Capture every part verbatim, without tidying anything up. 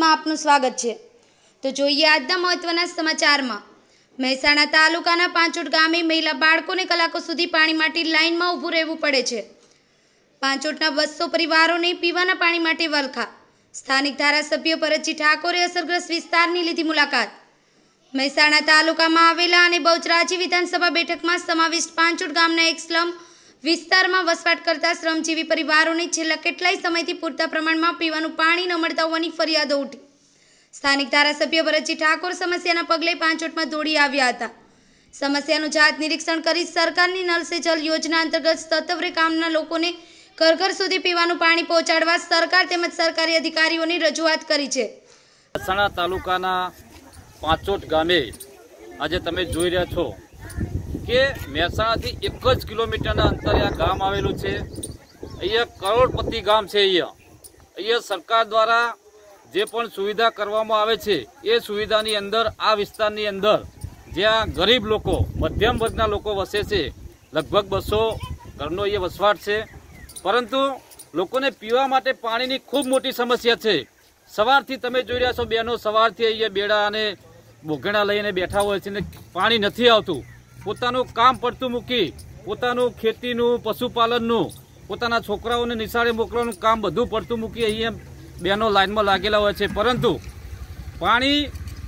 ન્યૂઝમાં આપનું સ્વાગત છે। તો જોઈએ આજના મહત્વના સમાચારમાં। મહેસાણા તાલુકાના પાંચોટ ગામે મહિલા બાળકોને કલાકો સુધી પાણી માટે લાઇનમાં ઊભું રહેવું પડે છે। પાંચોટના બસો પરિવારોને પીવાના પાણી માટે વલખા। સ્થાનિક ધારાસભ્ય ભરતજી ઠાકોરે અસરગ્રસ્ત વિસ્તારની લીધી મુલાકાત। મહેસાણા તાલુકામાં આવેલા અને બહુચરાજી વિધાનસભા બેઠકમાં સમાવિષ્ટ પાંચોટ ગામના એક સ્લમ વિસ્તારમાં વસવાટ કરતા શ્રમજીવી પરિવારોને છેલ્લા કેટલાય સમયથી પૂરતા પ્રમાણમાં પીવાનું પાણી ન મળતા હોવાની ફરિયાદો ઉઠી। સ્થાનિક ધારાસભ્ય ભરતજી ઠાકોર સમસ્યાના પગલે પાંચોટમાં દોડી આવ્યા હતા। સમસ્યાનું જાત નિરીક્ષણ કરી સરકારની નળ સે જલ યોજના અંતર્ગત સત્વરે ગામના લોકોને ઘર ઘર સુધી પીવાનું પાણી પહોંચાડવા સરકાર તેમજ સરકારી અધિકારીઓની રજૂઆત કરી છે। મહેસાણા તાલુકાના પાંચોટ ગામે આજે તમે જોઈ રહ્યા છો કે મહેસાણાથી એક જ કિલોમીટરના અંતરે આ ગામ આવેલું છે। અહીંયા કરોડપતિ ગામ છે। અહીંયા અહીંયા સરકાર દ્વારા જે પણ સુવિધા કરવામાં આવે છે એ સુવિધાની અંદર આ વિસ્તારની અંદર જ્યાં ગરીબ લોકો મધ્યમ વર્ગના લોકો વસે છે લગભગ બસો ઘરનો અહીંયા વસવાટ છે, પરંતુ લોકોને પીવા માટે પાણીની ખૂબ મોટી સમસ્યા છે। સવારથી તમે જોઈ રહ્યા છો બહેનો સવારથી અહીંયા બેડા અને બોઘણા લઈને બેઠા હોય છે ને પાણી નથી આવતું। પોતાનું કામ પડતું મૂકી પોતાનું ખેતીનું પશુપાલનનું પોતાના છોકરાઓને નિશાળે મોકલવાનું કામ બધું પડતું મૂકી અહીંયા બહેનો લાઇનમાં લાગેલા હોય છે, પરંતુ પાણી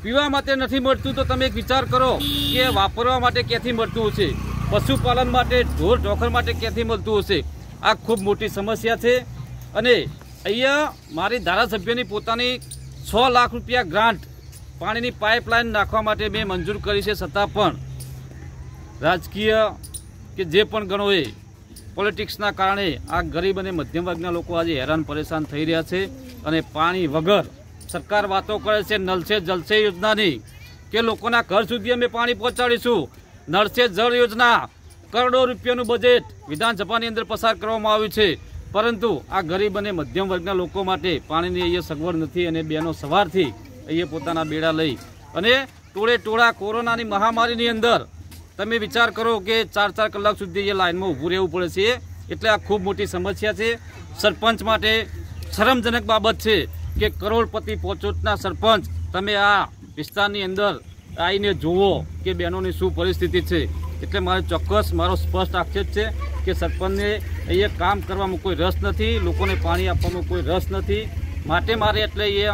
પીવા માટે નથી મળતું। તો તમે એક વિચાર કરો કે વાપરવા માટે ક્યાંથી મળતું હશે, પશુપાલન માટે ઢોર ઢોખર માટે ક્યાંથી મળતું હશે। આ ખૂબ મોટી સમસ્યા છે। અને અહીંયા મારી ધારાસભ્યની પોતાની છ લાખ રૂપિયા ગ્રાન્ટ પાણીની પાઇપલાઇન નાખવા માટે મેં મંજૂર કરી છે, છતાં પણ રાજકીય કે જે પણ ગણો એ પોલિટિક્સના કારણે આ ગરીબ અને મધ્યમ વર્ગના લોકો આજે હેરાન પરેશાન થઈ રહ્યા છે। અને પાણી વગર સરકાર વાતો કરે છે નળ સે જલ સે યોજનાની કે લોકોના ઘર સુધી અમે પાણી પહોંચાડીશું। નળ સે જલ યોજના કરોડો રૂપિયાનું બજેટ વિધાનસભાની અંદર પસાર કરવામાં આવ્યું છે, પરંતુ આ ગરીબ અને મધ્યમ વર્ગના લોકો માટે પાણીની અહીંયા સગવડ નથી। અને બેનો સવારથી અહીંયા પોતાના બેડા લઈ અને ટોળે ટોળા કોરોનાની મહામારીની અંદર તમે વિચાર કરો કે ચાર ચાર કલાક સુધી એ લાઇનમાં ઊભું રહેવું પડે છે, એટલે આ ખૂબ મોટી સમસ્યા છે। સરપંચ માટે શરમજનક બાબત છે કે કરોડપતિ પાંચોટના સરપંચ તમે આ વિસ્તારની અંદર આવીને જુઓ કે બહેનોની શું પરિસ્થિતિ છે, એટલે મારો ચોક્કસ મારો સ્પષ્ટ આક્ષેપ છે કે સરપંચને અહીંયા કામ કરવામાં કોઈ રસ નથી, લોકોને પાણી આપવામાં કોઈ રસ નથી, માટે મારે એટલે એ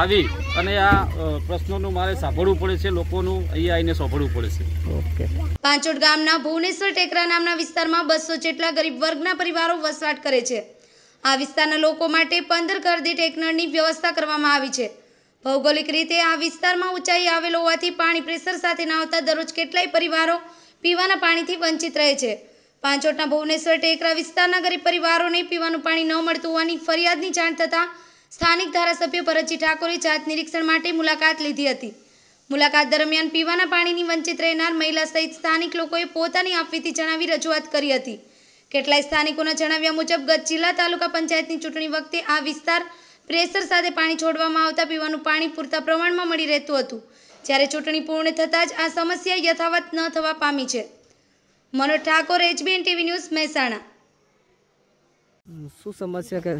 આવી અને આ પ્રશ્નોનું મારે સાંભળવું પડે છે, લોકોનું અહીંયા આવીને સાંભળવું પડે છે। ઓકે પાંચોટ ગામના ભુવનેશ્વર ટેકરા નામના વિસ્તારમાં બસો જેટલા ગરીબ વર્ગના પરિવારો વસવાટ કરે છે। આ વિસ્તારના લોકો માટે પંદર ઘર દીઠ એક નળની વ્યવસ્થા કરવામાં આવી છે। ભૌગોલિક રીતે આ વિસ્તારમાં ઊંચાઈ આવેલો હોવાથી પાણી પ્રેશર સાથે ન આવતા દરરોજ કેટલાય પરિવારો પીવાના પાણીથી વંચિત રહે છે। પાંચોટના ભુવનેશ્વર ટેકરા વિસ્તારના ગરીબ પરિવારોને પીવાનું પાણી ન મળતું હોવાની ફરિયાદની જાણ થતાં સ્થાનિક ધારાસભ્ય ભરતજી ઠાકોરે જાત નિરીક્ષણ માટે મુલાકાત લીધી હતી। મુલાકાત દરમિયાન પીવાના પાણીની વંચિત રહેનાર મહિલા સહિત સ્થાનિક લોકોએ પોતાની આપવીતી જણાવી રજૂઆત કરી હતી। કેટલાય સ્થાનિકોના જણાવ્યા મુજબ ગત જિલ્લા તાલુકા પંચાયતની ચૂંટણી વખતે આ વિસ્તાર પ્રેશર સાથે પાણી છોડવામાં આવતા પીવાનું પાણી પૂરતા પ્રમાણમાં મળી રહેતું હતું, જ્યારે ચૂંટણી પૂર્ણ થતાં જ આ સમસ્યા યથાવત ન થવા પામી છે। Manoj Thakor, HBN TV news, Mehsana. શું સમસ્યા કે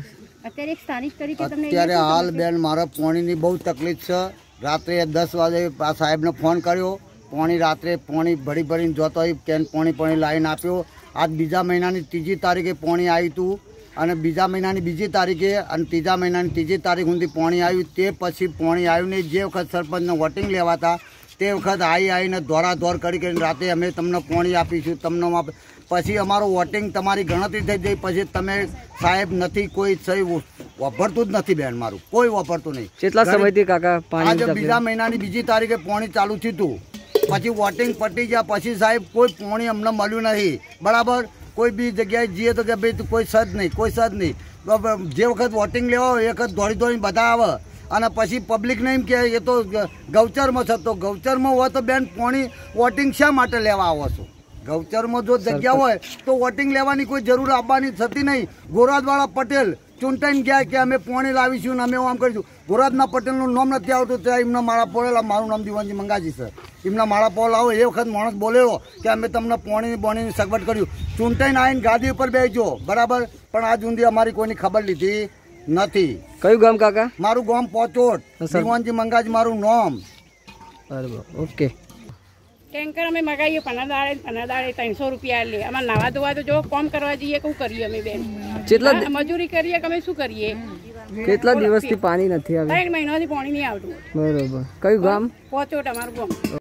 અત્યારે સ્થાનિક તરીકે તમને અત્યારે હાલ બેન મારા પાણીની બહુ તકલીફ છે। રાત્રે દસ વાગે સાહેબને ફોન કર્યો, પાણી રાત્રે પાણી ભરી ભરીને જોતો હોય કેન પાણી પાણી લાવીને આપ્યો। આજ બીજા મહિનાની ત્રીજી તારીખે પાણી આવ્યું હતું, અને બીજા મહિનાની બીજી તારીખે અને ત્રીજા મહિનાની ત્રીજી તારીખ સુધી પાણી આવ્યું, તે પછી પાણી આવ્યું નહીં। જે વખત સરપંચને વોટિંગ લેવાતા તે વખત આવી આવીને ધોરાધોર કરી કરીને રાતે અમે તમને પાણી આપીશું તમને, પછી અમારું વોટિંગ તમારી ગણતરી થઈ ગઈ, પછી તમે સાહેબ નથી કોઈ સહી વાપરતું જ નથી બેન, મારું કોઈ વાપરતું નહીં। કેટલા સમયથી કાકા પાણી બીજા મહિનાની બીજી તારીખે પાણી ચાલુ થયું હતું, પછી વોટિંગ પટી ગયા પછી સાહેબ કોઈ પાણી અમને મળ્યું નહીં। બરાબર, કોઈ બી જગ્યાએ જઈએ તો કે ભાઈ કોઈ સદ નહીં કોઈ સદ નહીં, જે વખત વોટિંગ લેવા હોય એ વખત દોડી દોડીને બધા આવે, અને પછી પબ્લિકને એમ કહે એ તો ગૌચરમાં છે, તો ગૌચરમાં હોય તો બેન પાણી વોટિંગ શા માટે લેવા આવો છો? ગૌચરમાં જો જગ્યા હોય તો વોટિંગ લેવાની કોઈ જરૂર આપવાની થતી નહીં। ગોરાદવાળા પટેલ ચૂંટાઈને ગયા કે અમે પાણી લાવીશું ને અમે આમ કરીશું, ગોરાદના પટેલનું નામ નથી આવતું, ત્યાં એમના માળા પોળેલા, મારું નામ દીવાનજી મંગાજી છે, એમના માળા પોળેલા હોય એ વખત માણસ બોલેલો કે અમે તમને પાણીની પાણીની સગવડ કર્યું, ચૂંટાઈને આવીને ગાદી ઉપર બેસજો બરાબર, પણ આજ સુધી અમારી કોઈની ખબર લીધી નથી કયું ગામ કાકા મારું ગામ પોચોટ દીવાનજી મંગાજ મારું નામ બરાબર ઓકે ટેન્કર અમે મગાઈએ પનાદાળે પનાદાળે ત્રણસો રૂપિયા લે અમાર નાવા ધોવા તો જો કામ કરવા જઈએ કે હું કરીએ અમે બેન કેટલા મજૂરી કરીએ કે અમે શું કરીએ કેટલા દિવસથી પાણી નથી આવતું ત્રણ મહિનાથી પાણી નહી આવતું બરાબર કયું ગામ પોચોટ અમારું ગામ